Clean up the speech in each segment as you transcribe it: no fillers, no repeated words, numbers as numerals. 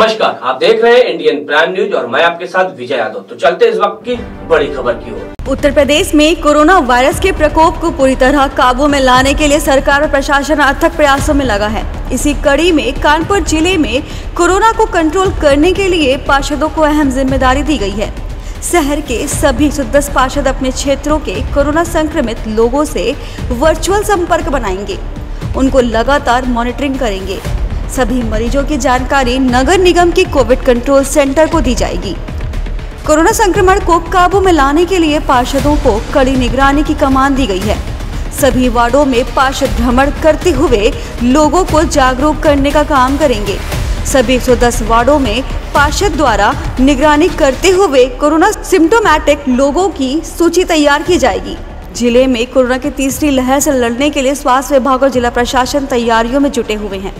नमस्कार, आप देख रहे हैं इंडियन प्राइम न्यूज और मैं आपके साथ विजय यादव। तो चलते इस वक्त की बड़ी खबर की ओर। उत्तर प्रदेश में कोरोना वायरस के प्रकोप को पूरी तरह काबू में लाने के लिए सरकार और प्रशासन अथक प्रयासों में लगा है। इसी कड़ी में कानपुर जिले में कोरोना को कंट्रोल करने के लिए पार्षदों को अहम जिम्मेदारी दी गयी है। शहर के सभी 110 पार्षद अपने क्षेत्रों के कोरोना संक्रमित लोगों से वर्चुअल संपर्क बनाएंगे, उनको लगातार मॉनिटरिंग करेंगे। सभी मरीजों की जानकारी नगर निगम की कोविड कंट्रोल सेंटर को दी जाएगी। कोरोना संक्रमण को काबू में लाने के लिए पार्षदों को कड़ी निगरानी की कमान दी गई है। सभी वार्डों में पार्षद भ्रमण करते हुए लोगों को जागरूक करने का काम करेंगे। सभी 110 वार्डों में पार्षद द्वारा निगरानी करते हुए कोरोना सिम्टोमेटिक लोगों की सूची तैयार की जाएगी। जिले में कोरोना की तीसरी लहर से लड़ने के लिए स्वास्थ्य विभाग और जिला प्रशासन तैयारियों में जुटे हुए हैं।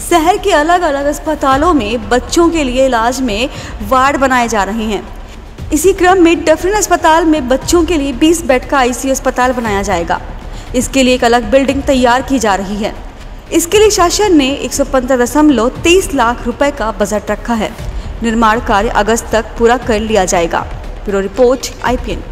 शहर के अलग अलग अस्पतालों में बच्चों के लिए इलाज में वार्ड बनाए जा रहे हैं। इसी क्रम में डफरन अस्पताल में बच्चों के लिए 20 बेड का ICU अस्पताल बनाया जाएगा। इसके लिए एक अलग बिल्डिंग तैयार की जा रही है। इसके लिए शासन ने 115.23 लाख रुपए का बजट रखा है। निर्माण कार्य अगस्त तक पूरा कर लिया जाएगा। Bureau report IPN।